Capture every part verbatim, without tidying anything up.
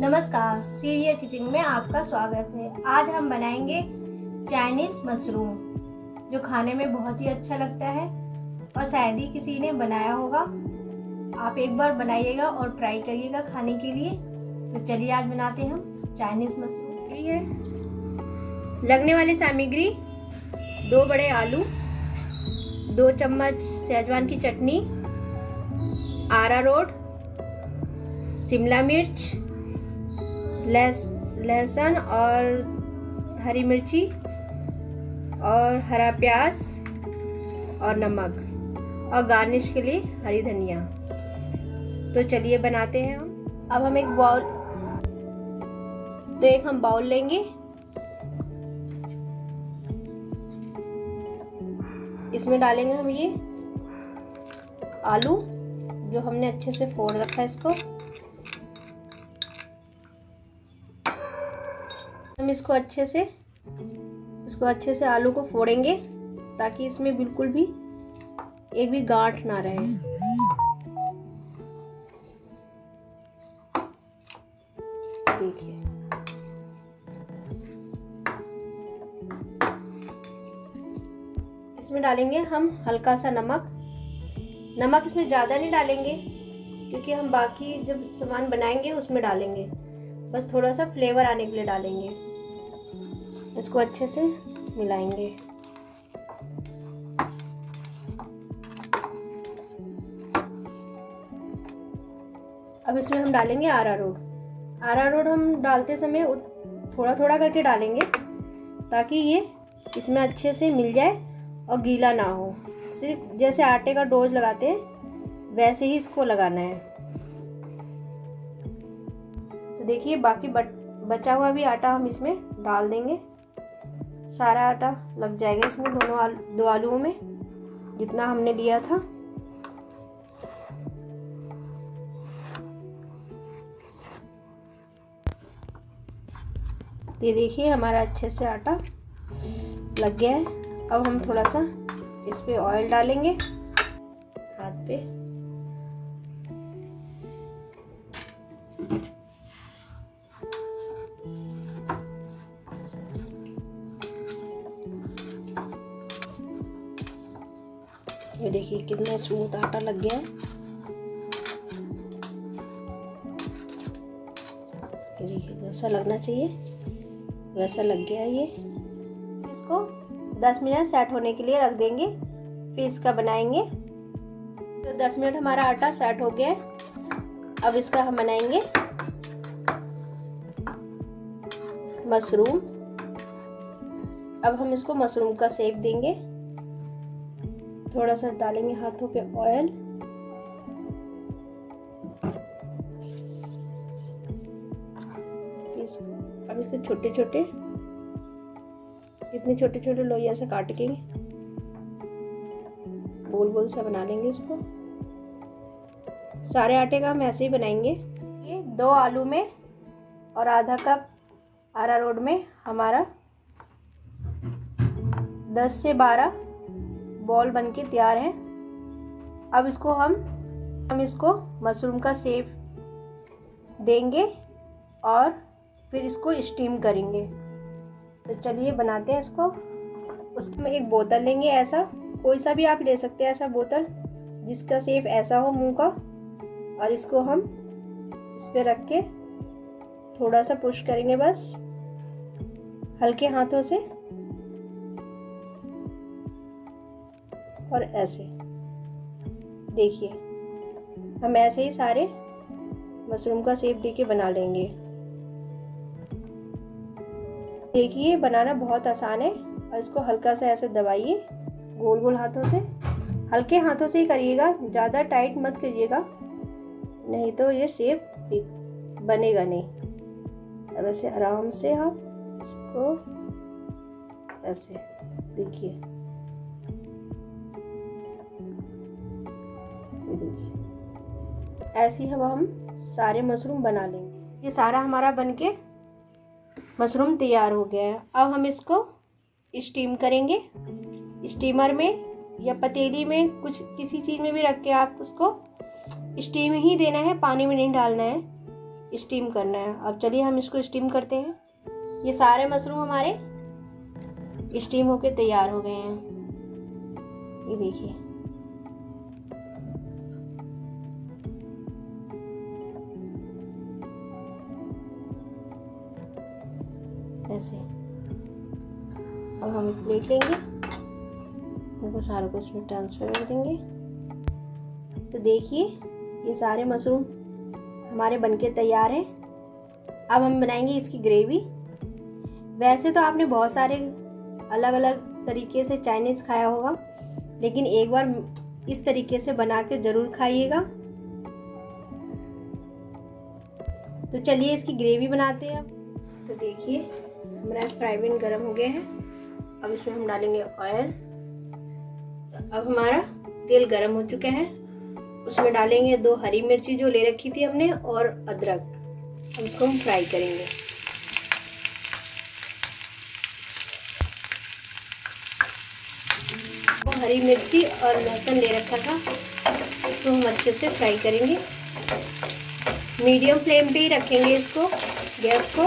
नमस्कार, Syria kitchen में आपका स्वागत है। आज हम बनाएंगे चाइनीज मशरूम, जो खाने में बहुत ही अच्छा लगता है और शायद ही किसी ने बनाया होगा। आप एक बार बनाइएगा और ट्राई करिएगा खाने के लिए। तो चलिए आज बनाते हैं हम चाइनीज मशरूम। है लगने वाली सामग्री: दो बड़े आलू, दो चम्मच सेजवान की चटनी, अरारोट, शिमला मिर्च, लहसुन और हरी मिर्ची और हरा प्याज और नमक, और गार्निश के लिए हरी धनिया। तो चलिए बनाते हैं हम। अब हम एक बाउल तो एक हम बाउल लेंगे। इसमें डालेंगे हम ये आलू, जो हमने अच्छे से फोड़ रखा है। इसको हम इसको अच्छे से इसको अच्छे से आलू को फोड़ेंगे, ताकि इसमें बिल्कुल भी एक भी गांठ ना रहे। देखिए, इसमें डालेंगे हम हल्का सा नमक। नमक इसमें ज़्यादा नहीं डालेंगे, क्योंकि हम बाकी जब सामान बनाएंगे उसमें डालेंगे। बस थोड़ा सा फ्लेवर आने के लिए डालेंगे। इसको अच्छे से मिलाएंगे। अब इसमें हम डालेंगे अरारोट। अरारोट हम डालते समय थोड़ा थोड़ा करके डालेंगे, ताकि ये इसमें अच्छे से मिल जाए और गीला ना हो। सिर्फ जैसे आटे का डोज लगाते हैं वैसे ही इसको लगाना है। तो देखिए, बाकी बट बचा हुआ भी आटा हम इसमें डाल देंगे। सारा आटा लग जाएगा इसमें, दोनों आलू दो आलूओं में जितना हमने लिया था। ये देखिए, हमारा अच्छे से आटा लग गया है। अब हम थोड़ा सा इस पे ऑयल डालेंगे हाथ पे। ये देखिए कितना स्मूथ आटा लग गया है। ये देखिए, जैसा लगना चाहिए वैसा लग गया है। ये इसको दस मिनट सेट होने के लिए रख देंगे, फिर इसका बनाएंगे। तो दस मिनट हमारा आटा सेट हो गया है। अब इसका हम बनाएंगे मशरूम। अब हम इसको मशरूम का शेप देंगे। थोड़ा सा डालेंगे हाथों पे ऑयल। अब इसको छोटे छोटे इतने छोटे छोटे लोइया से काट के गोल गोल सा बना लेंगे। इसको सारे आटे का हम ऐसे ही बनाएंगे। ये दो आलू में और आधा कप अरारोट में हमारा दस से बारह बॉल बनके तैयार है। अब इसको हम हम इसको मशरूम का शेप देंगे और फिर इसको स्टीम करेंगे। तो चलिए बनाते हैं इसको। उसमें एक बोतल लेंगे, ऐसा कोई सा भी आप ले सकते हैं, ऐसा बोतल जिसका शेप ऐसा हो मुंह का। और इसको हम इस पर रख के थोड़ा सा पुश करेंगे, बस हल्के हाथों से, और ऐसे। देखिए, हम ऐसे ही सारे मशरूम का शेप देके बना लेंगे। देखिए, बनाना बहुत आसान है। और इसको हल्का सा ऐसे दबाइए गोल गोल हाथों से। हल्के हाथों से ही करिएगा, ज़्यादा टाइट मत करिएगा, नहीं तो ये शेप बनेगा नहीं। अब ऐसे आराम से आप हाँ, इसको ऐसे देखिए देखिए ऐसे ही हम सारे मशरूम बना लेंगे। ये सारा हमारा बनके मशरूम तैयार हो गया है। अब हम इसको स्टीम करेंगे। स्टीमर में या पतीली में, कुछ किसी चीज़ में भी रख के आप उसको स्टीम ही देना है, पानी में नहीं डालना है, स्टीम करना है। अब चलिए हम इसको स्टीम करते हैं। ये सारे मशरूम हमारे स्टीम होके तैयार हो गए हैं। ये देखिए, ऐसे। अब हम एक प्लेट लेंगे, उनको सारों को इसमें ट्रांसफ़र कर देंगे। तो देखिए ये सारे मशरूम हमारे बनके तैयार हैं। अब हम बनाएंगे इसकी ग्रेवी। वैसे तो आपने बहुत सारे अलग अलग तरीके से चाइनीज़ खाया होगा, लेकिन एक बार इस तरीके से बना के ज़रूर खाइएगा। तो चलिए इसकी ग्रेवी बनाते हैं। अब तो देखिए हमारा फ्राई पैन गर्म हो गया है। अब इसमें हम डालेंगे ऑयल। तो अब हमारा तेल गर्म हो चुका है, उसमें डालेंगे दो हरी मिर्ची जो ले रखी थी हमने और अदरक। अब इसको हम फ्राई करेंगे। वो हरी मिर्ची और लहसुन ले रखा था, इसको हम अच्छे से फ्राई करेंगे। मीडियम फ्लेम पे ही रखेंगे इसको, गैस को।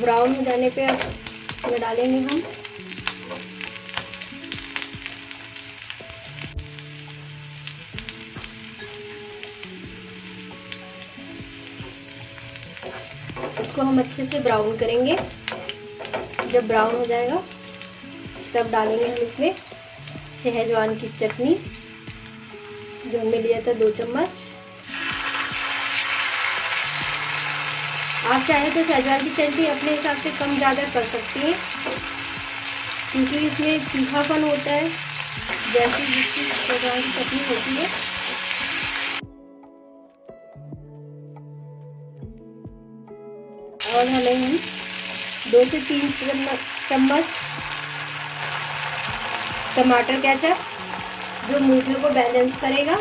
ब्राउन हो जाने पे अब इसमें डालेंगे हम इसको हम अच्छे से ब्राउन करेंगे। जब ब्राउन हो जाएगा तब डालेंगे हम इसमें सेहजवान की चटनी जो हमने लिया था, दो चम्मच। आप चाहे तो सेहजवान की चटनी अपने हिसाब से कम ज़्यादा कर सकती हैं, क्योंकि इसमें तीखापन होता है जैसे जिसकी सेहजवान की चटनी होती है। और हमें हम दो से तीन चम्मच टमाटर केचप जो मीठे को बैलेंस करेगा।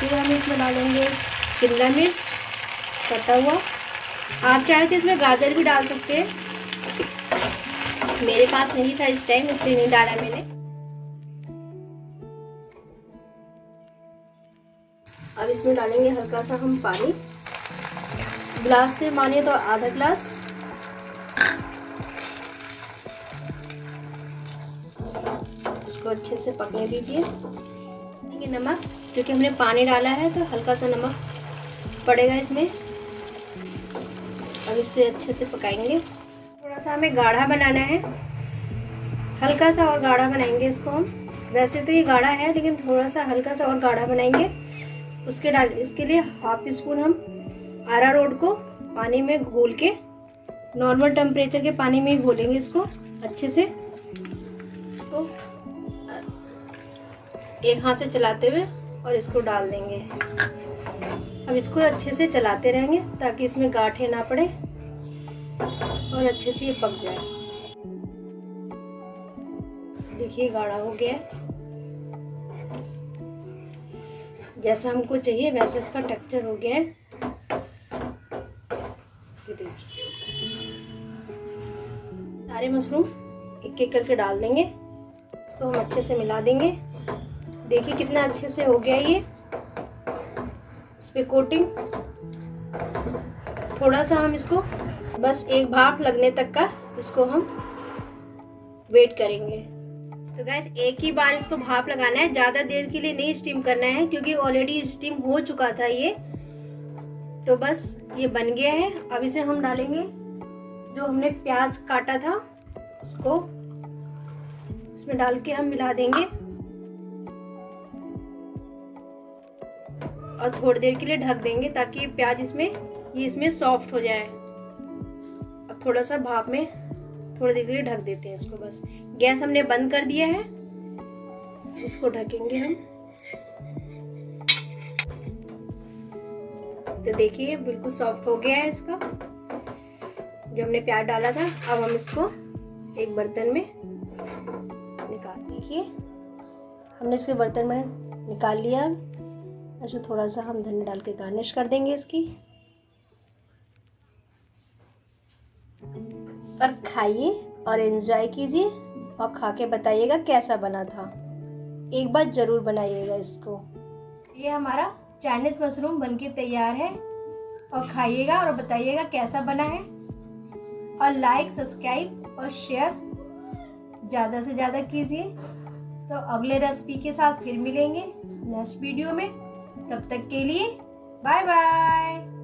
फिर हम इसमें डालेंगे शिमला मिर्च कटा हुआ। आप चाहे तो इसमें गाजर भी डाल सकते हैं, मेरे पास नहीं था इस टाइम इसलिए नहीं डाला मैंने। अब इसमें डालेंगे हल्का सा हम पानी, गिलास से माने तो आधा गिलास। इसको अच्छे से पकने दीजिए। नमक, क्योंकि हमने पानी डाला है तो हल्का सा नमक पड़ेगा इसमें। अब इससे अच्छे से पकाएंगे। थोड़ा सा हमें गाढ़ा बनाना है, हल्का सा और गाढ़ा बनाएंगे इसको हम। वैसे तो ये गाढ़ा है, लेकिन थोड़ा सा हल्का सा और गाढ़ा बनाएंगे। उसके डाल इसके लिए हाफ स्पून हम अरारोट को पानी में घोल के, नॉर्मल टेम्परेचर के पानी में ही घोलेंगे इसको अच्छे से। तो एक हाथ से चलाते हुए और इसको डाल देंगे। अब इसको अच्छे से चलाते रहेंगे ताकि इसमें गांठें ना पड़े और अच्छे से ये पक जाए। देखिए गाढ़ा हो गया है, जैसा हमको चाहिए वैसे इसका टेक्सचर हो गया है। ये देखिए सारे मशरूम एक एक करके डाल देंगे। इसको हम अच्छे से मिला देंगे। देखिए कितना अच्छे से हो गया ये, इस पर कोटिंग। थोड़ा सा हम इसको बस एक भाप लगने तक का इसको हम वेट करेंगे। तो गैस एक ही बार इसको भाप लगाना है, ज़्यादा देर के लिए नहीं स्टीम करना है, क्योंकि ऑलरेडी स्टीम हो चुका था ये। तो बस ये बन गया है। अब इसे हम डालेंगे, जो हमने प्याज काटा था उसको इसमें डाल के हम मिला देंगे और थोड़ी देर के लिए ढक देंगे ताकि प्याज इसमें ये इसमें सॉफ्ट हो जाए। अब थोड़ा सा भाप में थोड़ी देर के लिए ढक देते हैं इसको। बस गैस हमने बंद कर दिया है, इसको ढकेंगे हम। तो देखिए बिल्कुल सॉफ्ट हो गया है इसका, जो हमने प्याज डाला था। अब हम इसको एक बर्तन में निकाल, देखिए हमने इसके बर्तन में निकाल लिया। ऐसे थोड़ा सा हम धनिया डाल के गार्निश कर देंगे इसकी। और खाइए और एंजॉय कीजिए और खा के बताइएगा कैसा बना था। एक बार ज़रूर बनाइएगा इसको। ये हमारा चाइनीज़ मशरूम बनके तैयार है और खाइएगा और बताइएगा कैसा बना है। और लाइक सब्सक्राइब और शेयर ज़्यादा से ज़्यादा कीजिए। तो अगले रेसिपी के साथ फिर मिलेंगे नेक्स्ट वीडियो में। तब तक के लिए बाय बाय।